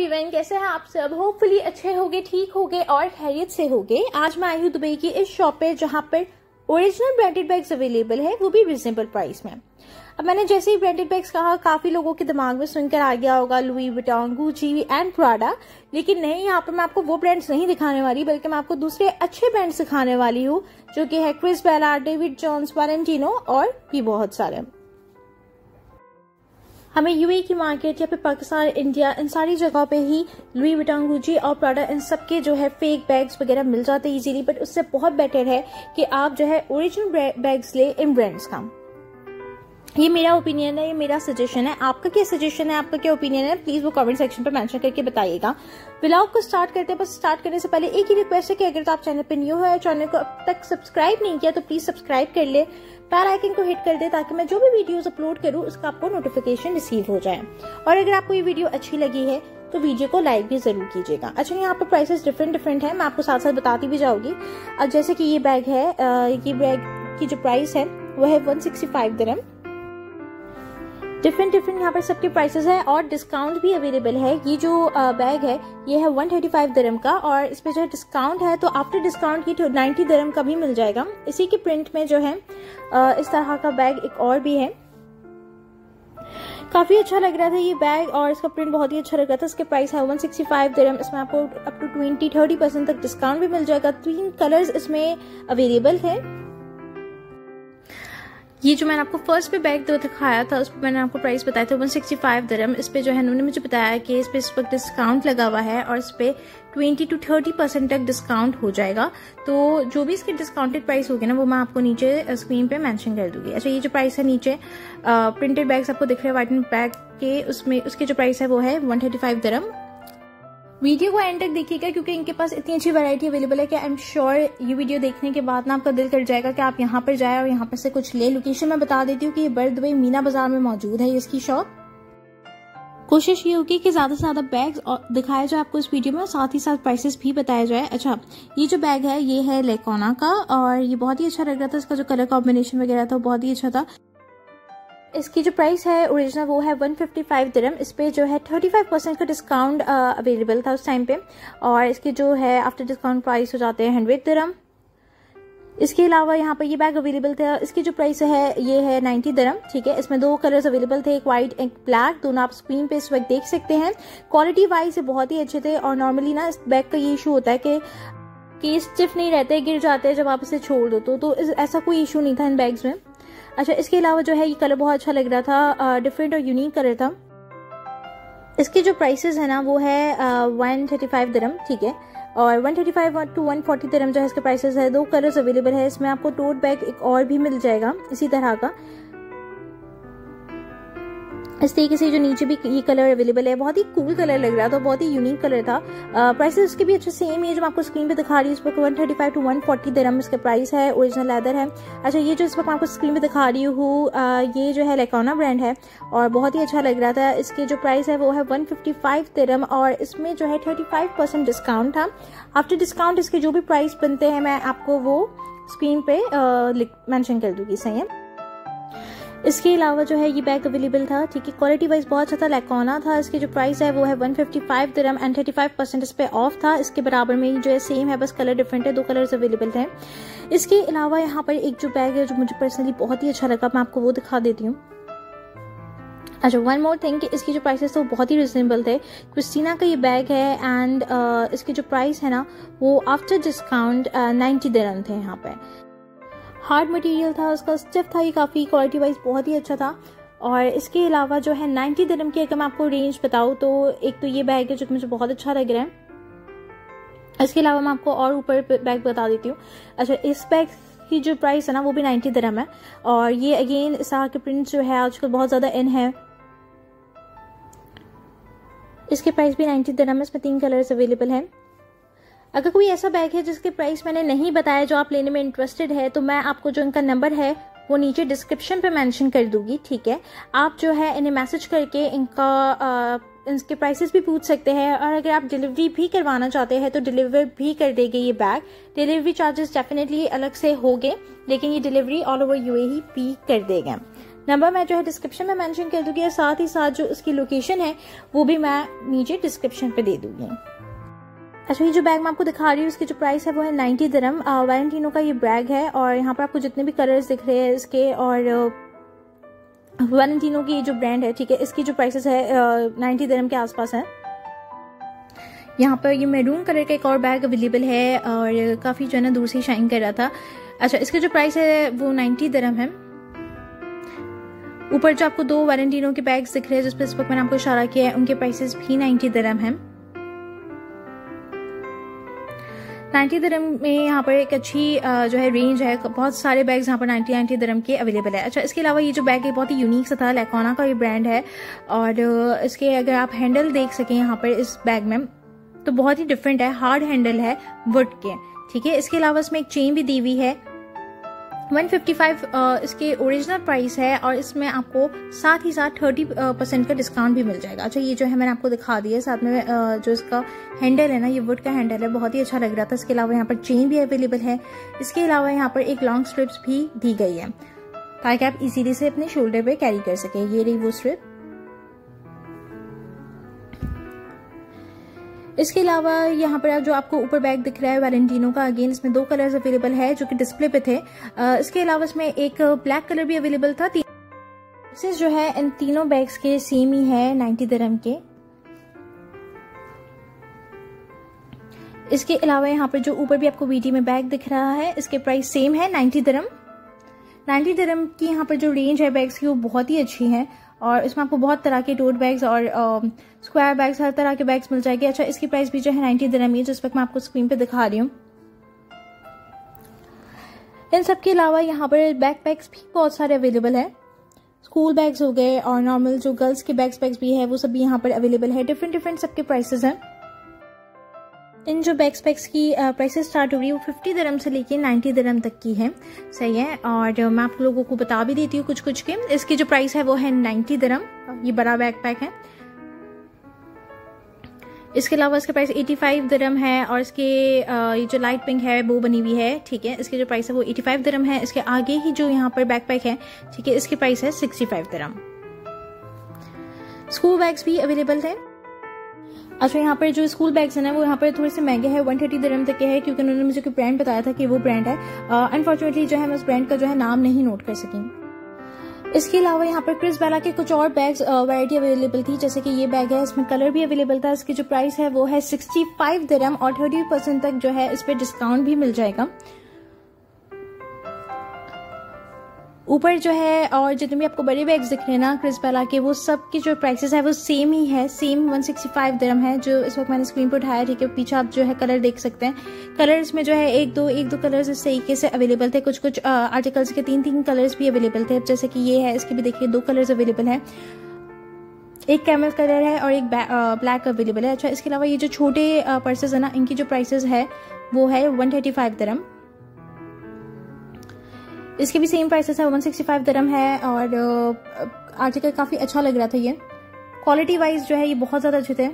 Everyone, कैसे हैं आप सब। होपफुली अच्छे होगे, ठीक होगे और खैरियत से होगे। आज मैं आई हूँ दुबई की इस शॉप पे जहाँ पर ओरिजिनल ब्रांडेड बैग्स अवेलेबल है, वो भी रिजनेबल प्राइस में। अब मैंने जैसे ही ब्रांडेड बैग्स कहा, काफी लोगों के दिमाग में सुनकर आ गया होगा Louis Vuitton, Gucci and Prada, लेकिन नहीं, यहाँ पर मैं आपको वो ब्रांड्स नहीं दिखाने वाली, बल्कि मैं आपको दूसरे अच्छे ब्रांड्स दिखाने वाली हूँ, जो कि है Chris Bella, David Jones, Valentino और भी बहुत सारे। हमें यूएई की मार्केट या फिर पाकिस्तान, इंडिया, इन सारी जगहों पे ही लुई वुइटन, गुची और प्राडा इन सब के जो है फेक बैग्स वगैरह मिल जाते हैं इजीली, बट उससे बहुत बेटर है कि आप जो है ओरिजिनल बैग्स ले इन ब्रांड्स का। ये मेरा ओपिनियन है, ये मेरा सजेशन है। आपका क्या सजेशन है, आपका क्या ओपिनियन है, प्लीज वो कमेंट सेक्शन पर मेंशन करके बताइएगा। व्लॉग को स्टार्ट करते हैं, बस स्टार्ट करने से पहले एक ही रिक्वेस्ट है कि अगर तो आप चैनल पर न्यू है और चैनल को अब तक सब्सक्राइब नहीं किया तो प्लीज सब्सक्राइब कर ले, बेल आइकन को हिट कर दे, ताकि मैं जो भी वीडियोस अपलोड करूं उसका आपको नोटिफिकेशन रिसीव हो जाए। और अगर आपको ये वीडियो अच्छी लगी है तो वीडियो को लाइक भी जरूर कीजिएगा। अच्छा, यहाँ पर प्राइसेस डिफरेंट है, मैं आपको साथ साथ बताती भी जाऊंगी। अब जैसे कि ये बैग है, ये बैग की जो प्राइस है वो है 165 दिरहम। डिफरेंट यहाँ पर सबके प्राइसेस है और डिस्काउंट भी अवेलेबल है। ये जो बैग है ये है 135 दिरहम का, और इस पर जो है डिस्काउंट है तो आफ्टर डिस्काउंट की 90 दिरहम का भी मिल जाएगा। इसी के प्रिंट में जो है इस तरह का बैग एक और भी है, काफी अच्छा लग रहा था ये बैग और इसका प्रिंट बहुत ही अच्छा लग रहा था। इसके प्राइस है 165 दिरहम। इसमें आपको अप टू 20-30% तक डिस्काउंट भी मिल जाएगा। 3 कलर्स इसमें अवेलेबल है। ये जो मैंने आपको फर्स्ट पे बैग दिखाया था उस पर मैंने आपको प्राइस बताया था 165 दिरहम। इस पे जो है उन्होंने मुझे बताया कि इस पे इस वक्त डिस्काउंट लगा हुआ है और इस पे 20-30% तक डिस्काउंट हो जाएगा। तो जो भी इसके डिस्काउंटेड प्राइस होगी ना वो मैं आपको नीचे स्क्रीन पे मेंशन कर दूंगी। अच्छा, ये जो प्राइस है नीचे प्रिंटेड बैग्स आपको दिख रहे हैं वाइट एंड ब्लैक के, उसमें उसके जो प्राइस है वो है 135 दिरहम। वीडियो को एंड तक देखिएगा क्योंकि इनके पास इतनी अच्छी वैरायटी अवेलेबल है कि आई एम श्योर ये वीडियो देखने के बाद ना आपका दिल कर जाएगा कि आप यहाँ पर जाए और यहाँ पर से कुछ ले। लोकेशन मैं बता देती हूँ कि ये बुर दुबई मीना बाजार में मौजूद है इसकी शॉप। कोशिश ये होगी कि ज्यादा से ज्यादा बैग्स दिखाया जाए आपको इस वीडियो में, साथ ही साथ प्राइसेस भी बताया जाए। अच्छा, ये जो बैग है ये है लैकोना का और ये बहुत ही अच्छा लग रहा था। इसका जो कलर कॉम्बिनेशन वगैरह था बहुत ही अच्छा था। इसकी जो प्राइस है ओरिजिनल वो है 155 दिरहम। इस पे जो है 35% का डिस्काउंट अवेलेबल था उस टाइम पे, और इसके जो है आफ्टर डिस्काउंट प्राइस हो जाते हैं 100 दिरहम। इसके अलावा यहाँ पर ये बैग अवेलेबल था, इसकी जो प्राइस है ये है 90 दिरहम। ठीक है, इसमें 2 कलर्स अवेलेबल थे, एक वाइट एक ब्लैक, दोनों आप स्क्रीन पे इस वक्त देख सकते हैं। क्वालिटी वाइज बहुत ही अच्छे थे, और नॉर्मली ना इस बैग का ये इशू होता है कि स्टिफ नहीं रहते, गिर जाते हैं जब आप इसे छोड़ दो, तो ऐसा कोई इशू नहीं था इन बैग्स में। अच्छा, इसके अलावा जो है ये कलर बहुत अच्छा लग रहा था, डिफरेंट और यूनिक कलर था। इसके जो प्राइसेस है ना वो है 135 दिरहम, ठीक है, और 135-140 दिरहम जो है इसके प्राइसेस है। 2 कलर्स अवेलेबल है। इसमें आपको टोट बैग एक और भी मिल जाएगा इसी तरह का। इस तरीके से जो नीचे भी ये कलर अवेलेबल है, बहुत ही कूल कलर लग रहा था, बहुत ही यूनिक कलर था। प्राइसेस उसके भी अच्छे सेम है जो मैं आपको स्क्रीन पे दिखा रही हूँ। इस पर 135-140 दिरहम इसका प्राइस है। ओरिजिनल लेदर है। अच्छा, ये जो इस वक्त आपको स्क्रीन पे दिखा रही हूँ ये जो है लैकोना ब्रांड है और बहुत ही अच्छा लग रहा था। इसके जो प्राइस है वो है 155 दिरहम, और इसमें जो है 35% डिस्काउंट था। आफ्टर डिस्काउंट इसके जो भी प्राइस बनते हैं मैं आपको वो स्क्रीन पे मैंशन कर दूंगी। सही है। इसके अलावा जो है ये बैग अवेलेबल था, ठीक है, क्वालिटी वाइज बहुत अच्छा था, लैकोना था। इसकी जो प्राइस है वो है 155 दिरहम एंड 35% इस पे ऑफ था। इसके बराबर में जो है सेम है, बस कलर डिफरेंट है। 2 कलर्स अवेलेबल थे। इसके अलावा यहाँ पर एक जो बैग है जो मुझे पर्सनली बहुत ही अच्छा लगा, मैं आपको वो दिखा देती हूँ। अच्छा, वन मोर थिंग, इसकी जो प्राइसेस तो बहुत ही रिजनेबल थे। क्रिस्टीना का ये बैग है एंड इसकी जो प्राइस है ना वो आफ्टर डिस्काउंट 90 दिरहम थे। यहाँ पे हार्ड मटेरियल था, उसका स्टिफ था, ये काफ़ी क्वालिटी वाइज बहुत ही अच्छा था। और इसके अलावा जो है 90 दिरहम की अगर मैं आपको रेंज बताऊँ तो एक तो ये बैग है जो मुझे बहुत अच्छा लग रहा है। इसके अलावा मैं आपको और ऊपर बैग बता देती हूँ। अच्छा, इस बैग की जो प्राइस है ना वो भी 90 दिरहम है, और ये अगेन इस तरह के प्रिंट जो है आजकल बहुत ज़्यादा इन है। इसके प्राइस भी 90 दिरहम है। इसमें 3 कलर्स अवेलेबल हैं। अगर कोई ऐसा बैग है जिसके प्राइस मैंने नहीं बताया जो आप लेने में इंटरेस्टेड है तो मैं आपको जो इनका नंबर है वो नीचे डिस्क्रिप्शन पे मेंशन कर दूंगी। ठीक है, आप जो है इन्हें मैसेज करके इनके प्राइसेस भी पूछ सकते हैं, और अगर आप डिलीवरी भी करवाना चाहते हैं तो डिलीवर भी कर देंगे ये बैग। डिलीवरी चार्जेस डेफिनेटली अलग से होंगे, लेकिन ये डिलीवरी ऑल ओवर यूएई भी कर देगा। नंबर मैं जो है डिस्क्रिप्शन में मेंशन कर दूंगी और साथ ही साथ जो उसकी लोकेशन है वो भी मैं नीचे डिस्क्रिप्शन पे दे दूंगी। अच्छा, ये जो बैग मैं आपको दिखा रही हूँ इसकी जो प्राइस है वो है 90 दिरहम। वैलेंटिनो का ये बैग है और यहाँ पर आपको जितने भी कलर्स दिख रहे हैं इसके और वैलेंटिनो की जो ब्रांड है, ठीक है, इसकी जो प्राइसेस है 90 दिरहम के आसपास है। यहाँ पर ये मैरून कलर का एक और बैग अवेलेबल है और काफ़ी जो है ना दूर से शाइन कर रहा था। अच्छा, इसका जो प्राइस है वो 90 दिरहम है। ऊपर जो आपको दो वैलेंटिनो के बैग्स दिख रहे हैं जिस पर इस वक्त मैंने आपको इशारा किया है, उनके प्राइसेस भी 90 दिरहम हैं। 90 दिरहम में यहाँ पर एक अच्छी जो है रेंज है, बहुत सारे बैग्स यहाँ पर 90 दिरहम के अवेलेबल है। अच्छा, इसके अलावा ये जो बैग है बहुत ही यूनिक सा था, लैकोना का ये ब्रांड है और इसके अगर आप हैंडल देख सकें यहाँ पर इस बैग में तो बहुत ही डिफरेंट है, हार्ड हैंडल है वुड के, ठीक है। इसके अलावा इसमें एक चेन भी दी हुई है। 155 इसके ओरिजिनल प्राइस है और इसमें आपको साथ ही साथ 30% का डिस्काउंट भी मिल जाएगा। अच्छा, ये जो है मैंने आपको दिखा दिया है, साथ में जो इसका हैंडल है ना ये वुड का हैंडल है, बहुत ही अच्छा लग रहा था। इसके अलावा यहाँ पर चेन भी अवेलेबल है। इसके अलावा यहाँ पर एक लॉन्ग स्ट्रिप्स भी दी गई है ताकि आप इजीली से अपने शोल्डर पे कैरी कर सकें। ये रही वो स्ट्रिप। इसके अलावा यहाँ पर जो आपको ऊपर बैग दिख रहा है वैलेंटिनो का, अगेन इसमें दो कलर्स अवेलेबल है जो कि डिस्प्ले पे थे। इसके अलावा इसमें एक ब्लैक कलर भी अवेलेबल था। प्राइसेस जो है इन तीनों बैग्स के सेम ही है, 90 दिरहम के। इसके अलावा यहाँ पर जो ऊपर भी आपको वीटी में बैग दिख रहा है इसके प्राइस सेम है 90 दिरहम। 90 दिरहम की यहाँ पर जो रेंज है बैग्स की वो बहुत ही अच्छी है और इसमें आपको बहुत तरह के टोट बैग्स और स्क्वायर बैग्स, हर तरह के बैग्स मिल जाएंगे। अच्छा, इसकी प्राइस भी जो है 90 दिरहम है जिस पर मैं आपको स्क्रीन पे दिखा रही हूँ। इन सब के अलावा यहाँ पर बैकपैक्स भी बहुत सारे अवेलेबल है। स्कूल बैग्स हो गए और नॉर्मल जो गर्ल्स के बैकपैक्स भी है वो सब भी यहाँ पर अवेलेबल है। डिफरेंट डिफरेंट सबके प्राइसेस हैं। इन जो बैकपैक्स की प्राइसेस स्टार्ट हो रही है वो 50 दिरहम से लेके 90 दिरहम तक की है, सही है। और मैं आप लोगों को बता भी देती हूँ कुछ कुछ के। इसकी जो प्राइस है वो है 90 दिरहम। ये बड़ा बैकपैक है। इसके अलावा इसका प्राइस 85 दिरहम है और इसके ये जो लाइट पिंक है वो बनी हुई है, ठीक है। इसकी जो प्राइस है वो 85 दिरहम है। इसके आगे ही जो यहाँ पर बैकपैक है, ठीक है, इसकी प्राइस है 65 दिरहम। स्कूल बैग्स भी अवेलेबल थे। अच्छा, यहाँ पर जो स्कूल बैग्स हैं ना वो यहाँ पर थोड़े से महंगे हैं, 130 दिरहम तक के हैं, क्योंकि उन्होंने मुझे कोई ब्रांड बताया था कि वो ब्रांड है। अनफॉर्चुनेटली जो है मैं उस ब्रांड का जो है नाम नहीं नोट कर सकी। इसके अलावा यहाँ पर क्रिस बेला के कुछ और बैग्स वैरायटी अवेलेबल थी, जैसे कि ये बैग है, इसमें कलर भी अवेलेबल था। इसकी जो प्राइस है वो है 65 दिरहम और 30% तक जो है इस पर डिस्काउंट भी मिल जाएगा। ऊपर जो है और जितने भी आपको बड़े बैग्स दिख रहे हैं ना क्रिस बेला के, वो सब की जो प्राइसेस है वो सेम ही है, सेम 165 दिरहम है जो इस वक्त मैंने स्क्रीन पर उठाया, ठीक है। पीछे आप जो है कलर देख सकते हैं। कलर्स में जो है एक दो कलर्स इस तरीके से अवेलेबल थे। कुछ कुछ आर्टिकल्स के तीन कलर्स भी अवेलेबल थे, जैसे कि ये है, इसके भी देखिए 2 कलर्स अवेलेबल है, एक कैमल कलर है और एक ब्लैक अवेलेबल है। अच्छा, इसके अलावा ये जो छोटे पर्सेज है ना इनकी जो प्राइसेज है वो है 135 दिरहम। इसके भी सेम प्राइसेस है, 165 दिरहम है और आर्टिकल काफ़ी अच्छा लग रहा था। ये क्वालिटी वाइज जो है ये बहुत ज़्यादा अच्छे थे।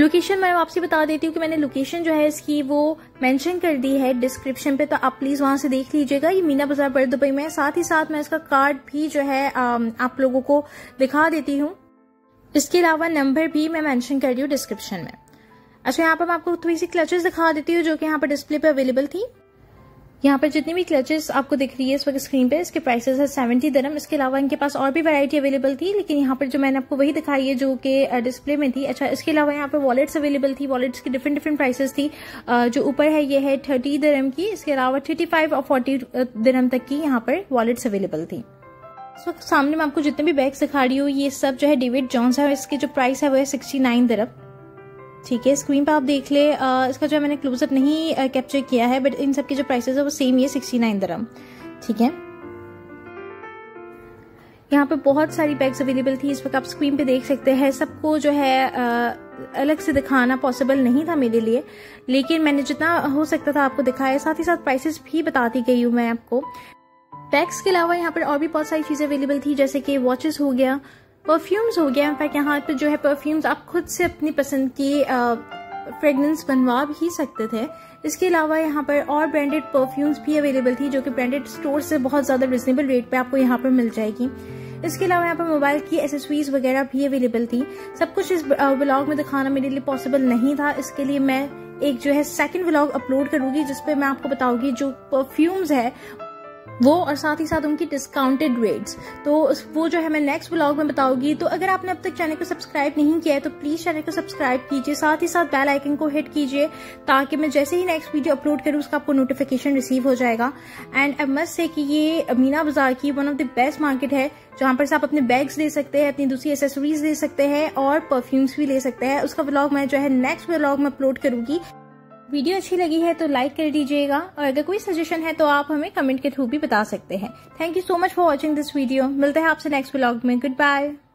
लोकेशन मैं आपसे बता देती हूँ कि मैंने लोकेशन जो है इसकी वो मेंशन कर दी है डिस्क्रिप्शन पे, तो आप प्लीज़ वहाँ से देख लीजिएगा। ये मीना बाजार बुर दुबई में। साथ ही साथ मैं इसका कार्ड भी जो है आप लोगों को दिखा देती हूँ। इसके अलावा नंबर भी मैं मेंशन कर रही हूँ डिस्क्रिप्शन में। अच्छा, यहाँ पर मैं आपको थोड़ी सी क्लचेस दिखा देती हूँ जो कि यहाँ पर डिस्प्ले पे अवेलेबल थी। यहाँ पर जितनी भी क्लचेस आपको दिख रही है इस वक्त स्क्रीन पे, इसके प्राइसेस है 70 दिरहम। इसके अलावा इनके पास और भी वैरायटी अवेलेबल थी, लेकिन यहाँ पर जो मैंने आपको वही दिखाई है जो कि डिस्प्ले में थी। अच्छा, इसके अलावा यहाँ पर वॉलेट्स अवेलेबल थी। वॉलेट्स की डिफरेंट प्राइसेस थी। जो ऊपर है ये है 30 दिरहम की। इसके अलावा 35 और 40 दिरहम तक की यहाँ पर वॉलेट्स अवेलेबल थी। इस वक्त सामने मैं आपको जितने भी बैग्स दिखा रही हूँ ये सब जो है डेविड जोन्स है। इसकी जो प्राइस है वो है 69 दिरहम, ठीक है। स्क्रीन पर आप देख ले। इसका जो मैंने क्लोजअप नहीं कैप्चर किया है, बट इन सब के जो प्राइसेस है वो सेम ही है, 69 दिरहम, ठीक है। यहाँ पे बहुत सारी बैग्स अवेलेबल थी इस वक्त, आप स्क्रीन पे देख सकते हैं। सबको जो है अलग से दिखाना पॉसिबल नहीं था मेरे लिए, लेकिन मैंने जितना हो सकता था आपको दिखाया। साथ ही साथ प्राइसेस भी बताती गई हूँ मैं आपको। बैग्स के अलावा यहाँ पर और भी बहुत सारी चीज़ें अवेलेबल थी, जैसे कि वॉचेस हो गया, परफ्यूम्स हो गया। इनफैक्ट यहाँ पर जो है परफ्यूम्स आप खुद से अपनी पसंद की फ्रेगनेंस बनवा ही सकते थे। इसके अलावा यहाँ पर और ब्रांडेड परफ्यूम्स भी अवेलेबल थी जो कि ब्रांडेड स्टोर से बहुत ज़्यादा रिजनेबल रेट पे आपको यहाँ पर मिल जाएगी। इसके अलावा यहाँ पर मोबाइल की एसेसरीज वगैरह भी अवेलेबल थी। सब कुछ इस व्लॉग में दिखाना मेरे लिए पॉसिबल नहीं था, इसके लिए मैं एक जो है सेकंड व्लॉग अपलोड करूंगी जिसपे मैं आपको बताऊंगी जो परफ्यूम्स है वो और साथ ही साथ उनकी डिस्काउंटेड रेट्स, तो वो जो है मैं नेक्स्ट व्लॉग में बताऊंगी। तो अगर आपने अब तक चैनल को सब्सक्राइब नहीं किया है तो प्लीज चैनल को सब्सक्राइब कीजिए, साथ ही साथ बेल आइकन को हिट कीजिए ताकि मैं जैसे ही नेक्स्ट वीडियो अपलोड करूँ उसका आपको नोटिफिकेशन रिसीव हो जाएगा। एंड आई मस्ट से कि ये मीना बाजार की one of the best market है जहाँ पर से आप अपने बैग्स ले सकते हैं, अपनी दूसरी एसेसरीज ले सकते हैं और परफ्यूम्स भी ले सकते हैं। उसका व्लॉग मैं जो है नेक्स्ट व्लॉग में अपलोड करूंगी। वीडियो अच्छी लगी है तो लाइक कर दीजिएगा और अगर कोई सजेशन है तो आप हमें कमेंट के थ्रू भी बता सकते हैं। Thank you so much for watching this video. मिलते हैं आपसे नेक्स्ट व्लॉग में। Good bye.